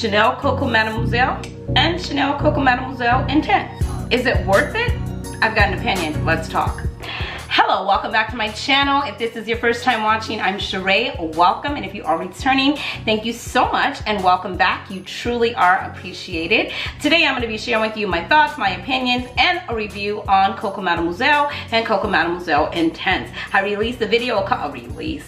Chanel Coco Mademoiselle and Chanel Coco Mademoiselle Intense. Is it worth it? I've got an opinion. Let's talk. Hello, welcome back to my channel. If this is your first time watching, I'm Sheree. Welcome, and if you are returning, thank you so much and welcome back. You truly are appreciated. Today I'm going to be sharing with you my thoughts, my opinions, and a review on Coco Mademoiselle and Coco Mademoiselle Intense. I released a video, the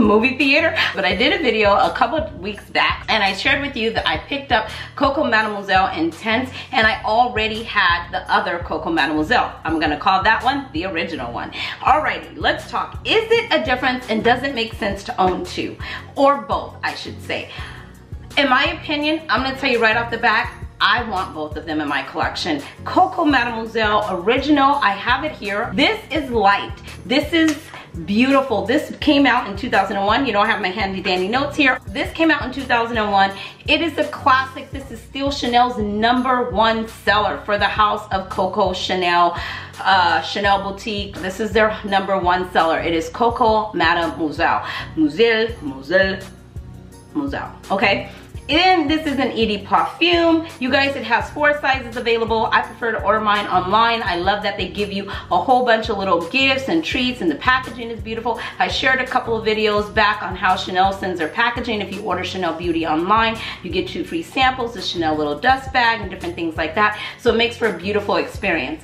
movie theater? But I did a video a couple of weeks back and I shared with you that I picked up Coco Mademoiselle Intense and I already had the other Coco Mademoiselle. I'm going to call that one the original one. Alrighty, let's talk. Is it a difference and does it make sense to own two? Or both, I should say. In my opinion, I'm gonna tell you right off the bat, I want both of them in my collection. Coco Mademoiselle Original, I have it here. This is light. This is beautiful. This came out in 2001. You know, I have my handy dandy notes here. This came out in 2001. It is a classic. This is still Chanel's #1 seller for the House of Coco Chanel, Chanel Boutique. This is their #1 seller. It is Coco Mademoiselle. Okay. And this is an Eau de Parfum. You guys, it has 4 sizes available. I prefer to order mine online. I love that they give you a whole bunch of little gifts and treats, and the packaging is beautiful. I shared a couple of videos back on how Chanel sends their packaging. If you order Chanel Beauty online, you get 2 free samples, the Chanel little dust bag, and different things like that. So it makes for a beautiful experience.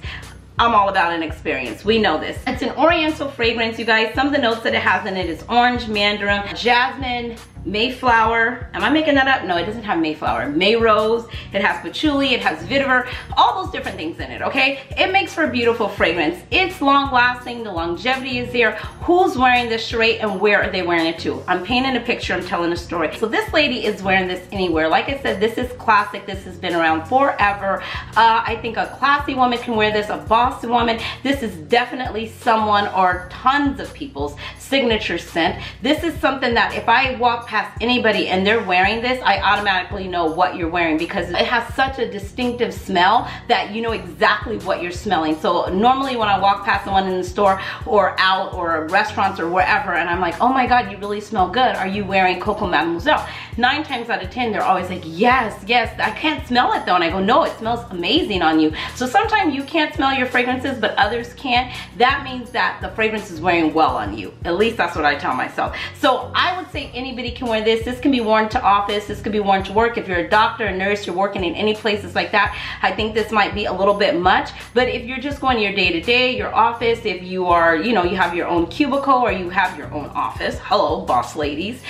I'm all about an experience. We know this. It's an oriental fragrance, you guys. Some of the notes that it has in it is orange, mandarin, jasmine, mayflower. Am I making that up? No, it doesn't have mayflower. May rose. It has patchouli. It has vetiver. All those different things in it, okay? It makes for a beautiful fragrance. It's long-lasting. The longevity is there. Who's wearing this, Sheree, and where are they wearing it to? I'm painting a picture. I'm telling a story. So this lady is wearing this anywhere. Like I said, this is classic. This has been around forever. I think a classy woman can wear this. A boss woman. This is definitely someone or tons of people's signature scent. This is something that if I walk past anybody and they're wearing this, I automatically know what you're wearing because it has such a distinctive smell that you know exactly what you're smelling. So normally when I walk past someone in the store or out or restaurants or wherever and I'm like, oh my God, you really smell good. Are you wearing Coco Mademoiselle? 9 times out of 10, they're always like, yes, I can't smell it though. And I go, no, it smells amazing on you. So sometimes you can't smell your fragrances, but others can. That means that the fragrance is wearing well on you. At least that's what I tell myself. So I would say anybody can wear this. This can be worn to office. This can be worn to work. If you're a doctor, a nurse, you're working in any places like that, I think this might be a little bit much. But if you're just going to your day-to-day, your office, if you are, you know, you have your own cubicle or you have your own office. Hello, boss ladies,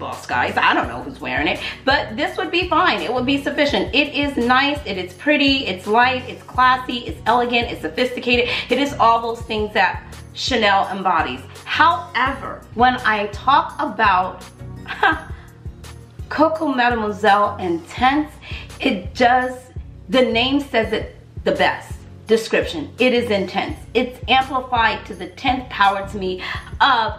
boss guys. I don't know who's wearing it, but this would be fine. It would be sufficient. It is nice. It is pretty. It's light. It's classy. It's elegant. It's sophisticated. It is all those things that Chanel embodies. However, when I talk about Coco Mademoiselle Intense, it does, the name says it the best. Description. It is intense. It's amplified to the 10th power to me of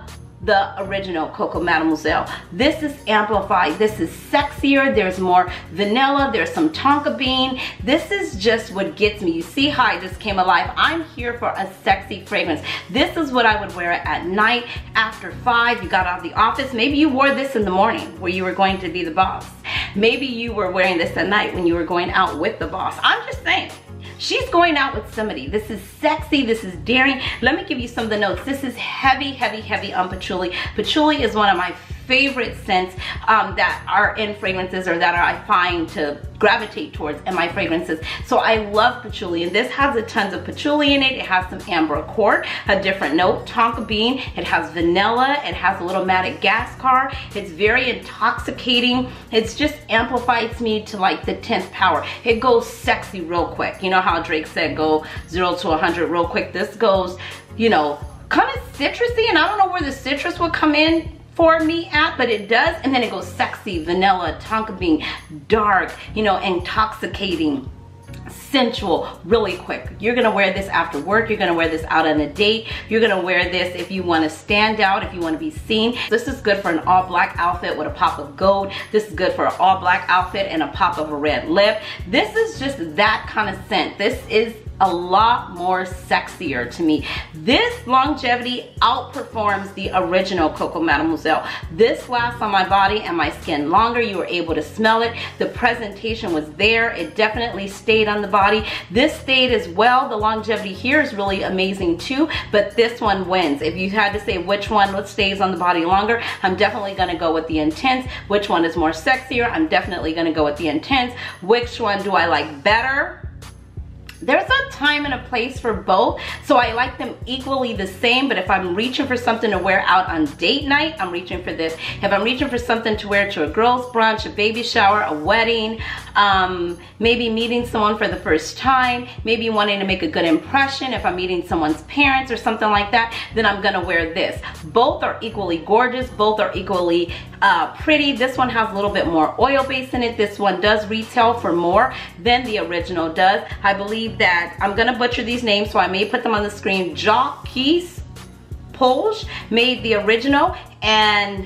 the original Coco Mademoiselle. This is amplified. This is sexier. There's more vanilla. There's some tonka bean. This is just what gets me. You see how I just came alive. I'm here for a sexy fragrance. This is what I would wear at night after 5. You got out of the office. Maybe you wore this in the morning where you were going to be the boss. Maybe you were wearing this at night when you were going out with the boss. I'm just saying. She's going out with somebody. This is sexy. This is daring. Let me give you some of the notes. This is heavy, heavy, heavy on patchouli. Patchouli is one of my favorite scents that are in fragrances or that I find to gravitate towards in my fragrances. So I love patchouli, and this has a tons of patchouli in it. It has some amber accord, a different note, tonka bean. It has vanilla. It has a little Madagascar. It's very intoxicating. It's just amplifies me to like the 10th power. It goes sexy real quick. You know how Drake said go 0 to 100 real quick. This goes, you know, kind of citrusy, and I don't know where the citrus would come in for me at, but it does. And then it goes sexy, vanilla, tonka bean, dark, you know, intoxicating, sensual, really quick. You're gonna wear this after work. You're gonna wear this out on a date. You're gonna wear this if you wanna stand out, if you wanna be seen. This is good for an all black outfit with a pop of gold. This is good for an all black outfit and a pop of a red lip. This is just that kind of scent. This is a lot more sexier to me. This longevity outperforms the original Coco Mademoiselle. This lasts on my body and my skin longer. You were able to smell it. The presentation was there. It definitely stayed on the body. This stayed as well. The longevity here is really amazing too, but this one wins. If you had to say which one stays on the body longer, I'm definitely gonna go with the Intense. Which one is more sexier? I'm definitely gonna go with the Intense. Which one do I like better? There's a time and a place for both, so I like them equally the same, but if I'm reaching for something to wear out on date night, I'm reaching for this. If I'm reaching for something to wear to a girls' brunch, a baby shower, a wedding, maybe meeting someone for the first time, maybe wanting to make a good impression, if I'm meeting someone's parents or something like that, then I'm gonna wear this. Both are equally gorgeous, both are equally pretty. This one has a little bit more oil base in it. This one does retail for more than the original does. I believe that, I'm gonna butcher these names, so I may put them on the screen. Jacques Polge made the original, and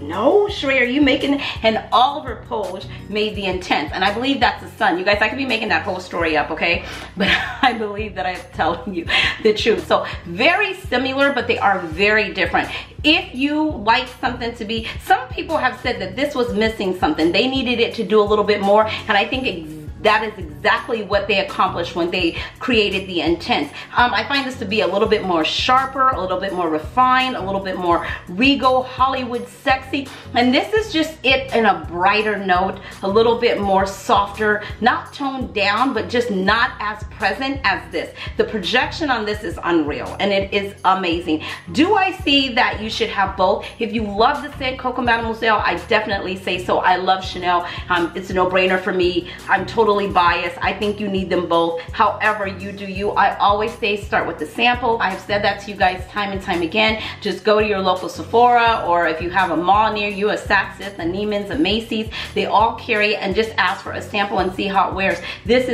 no, Sheree, are you making? And Oliver Polge made the Intense, and I believe that's the son. You guys, I could be making that whole story up, okay? But I believe that I'm telling you the truth. So very similar, but they are very different. If you like something to be, some people have said that this was missing something. They needed it to do a little bit more, and I think that is exactly what they accomplished when they created the Intense. I find this to be a little bit more sharper, a little bit more refined, a little bit more regal, Hollywood sexy. And this is just it in a brighter note, a little bit more softer, not toned down, but just not as present as this. The projection on this is unreal, and it is amazing. Do I see that you should have both? If you love the scent Coco Mademoiselle, I definitely say so. I love Chanel. It's a no-brainer for me. I'm totally biased. I think you need them both. However you do you. I always say start with the sample. I have said that to you guys time and time again. Just go to your local Sephora, or if you have a mall near you, a Saks, a Neiman's, a Macy's, they all carry, and just ask for a sample and see how it wears. This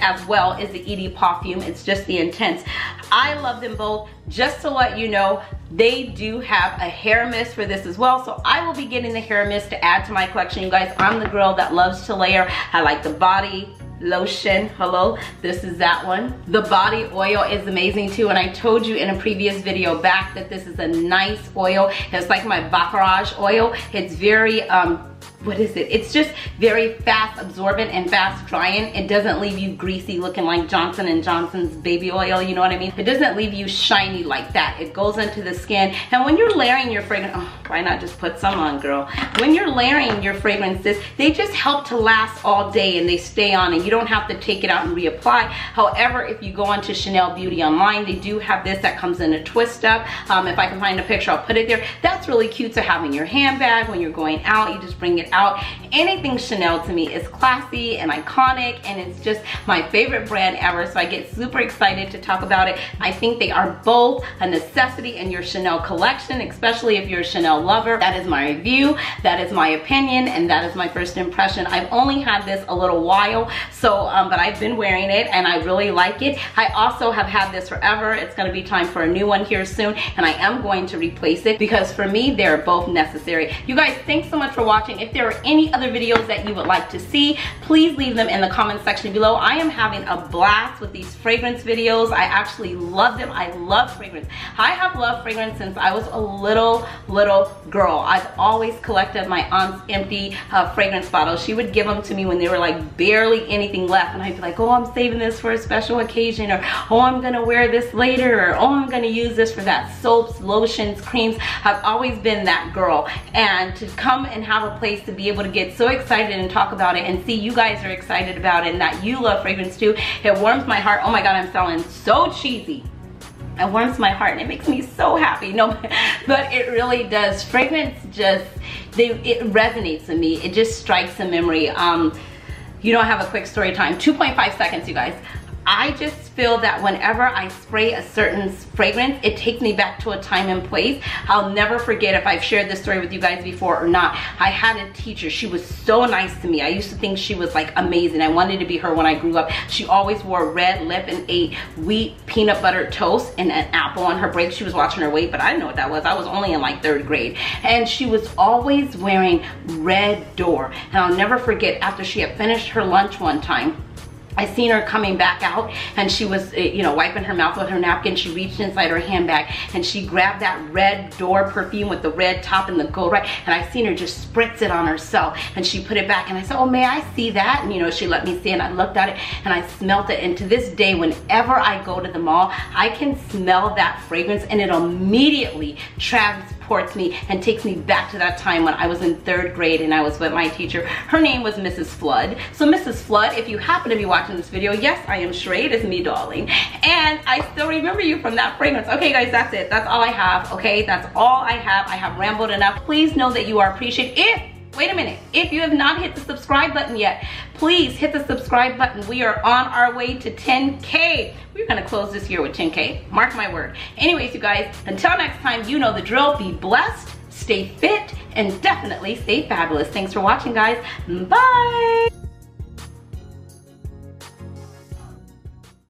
as well is the Eau de Parfum. It's just the Intense. I love them both. Just to let you know, they do have a hair mist for this as well, so I will be getting the hair mist to add to my collection. You guys, I'm the girl that loves to layer. I like the body lotion, hello, this is that one. The body oil is amazing too, and I told you in a previous video back that this is a nice oil. It's like my Baccarat oil. It's very what is it? It's just very fast absorbent and fast drying. It doesn't leave you greasy looking like Johnson & Johnson's baby oil, you know what I mean? It doesn't leave you shiny like that. It goes into the skin. And when you're layering your fragrance, oh, why not just put some on, girl? When you're layering your fragrances, they just help to last all day and they stay on, and you don't have to take it out and reapply. However, if you go onto Chanel Beauty online, they do have this that comes in a twist up. If I can find a picture, I'll put it there. That's really cute to have in your handbag when you're going out. You just bring it out. Anything Chanel to me is classy and iconic, and it's just my favorite brand ever, so I get super excited to talk about it. I think they are both a necessity in your Chanel collection, especially if you're a Chanel lover. That is my review, that is my opinion, and that is my first impression. I've only had this a little while, so but I've been wearing it and I really like it. I also have had this forever. It's going to be time for a new one here soon, and I am going to replace it because for me they're both necessary. You guys, thanks so much for watching. If there are any other videos that you would like to see, please leave them in the comment section below. I am having a blast with these fragrance videos. I actually love them. I love fragrance. I have loved fragrance since I was a little girl. I've always collected my aunt's empty fragrance bottles. She would give them to me when they were like barely anything left, and I'd be like, oh, I'm saving this for a special occasion, or oh, I'm gonna wear this later, or oh, I'm gonna use this for that. Soaps, lotions, creams. I've always been that girl, and to come and have a place to be able to get so excited and talk about it and see you guys are excited about it and that you love fragrance too, it warms my heart. Oh my god, I'm sounding so cheesy. It warms my heart and it makes me so happy. No, but it really does. Fragrance just, it resonates with me. It just strikes a memory. You know, I have a quick story time, 2.5 seconds you guys. I just feel that whenever I spray a certain fragrance, it takes me back to a time and place. I'll never forget, if I've shared this story with you guys before or not, I had a teacher. She was so nice to me. I used to think she was like amazing. I wanted to be her when I grew up. She always wore red lip and ate wheat peanut butter toast and an apple on her break. She was watching her weight, but I didn't know what that was. I was only in like 3rd grade. And she was always wearing Red Door. And I'll never forget, after she had finished her lunch one time, I seen her coming back out, and she was, you know, wiping her mouth with her napkin. She reached inside her handbag and she grabbed that Red Door perfume with the red top and the gold, right? And I seen her just spritz it on herself, and she put it back, and I said, oh, may I see that? And, you know, she let me see, and I looked at it and I smelt it. And to this day, whenever I go to the mall, I can smell that fragrance and it immediately transports me and takes me back to that time when I was in 3rd grade and I was with my teacher. Her name was Mrs. Flood. So Mrs. Flood, if you happen to be watching this video, yes, I am Sheree, it is me, darling, and I still remember you from that fragrance. Okay guys, that's it, that's all I have. Okay, that's all I have. I have rambled enough. Please know that you are appreciated. If you have not hit the subscribe button yet, please hit the subscribe button. We are on our way to 10K. We're gonna close this year with 10K, mark my word. Anyways, you guys, until next time, you know the drill. Be blessed, stay fit, and definitely stay fabulous. Thanks for watching, guys. Bye.